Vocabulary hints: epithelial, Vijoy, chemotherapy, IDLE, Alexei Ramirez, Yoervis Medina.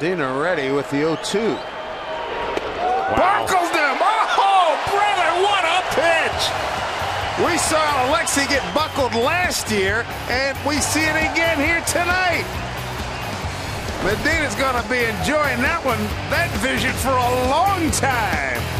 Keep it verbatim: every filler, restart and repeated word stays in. Medina ready with the oh two. Wow. Buckled him. Oh, brother, what a pitch. We saw Alexei get buckled last year, and we see it again here tonight. Medina's going to be enjoying that one, that vision, for a long time.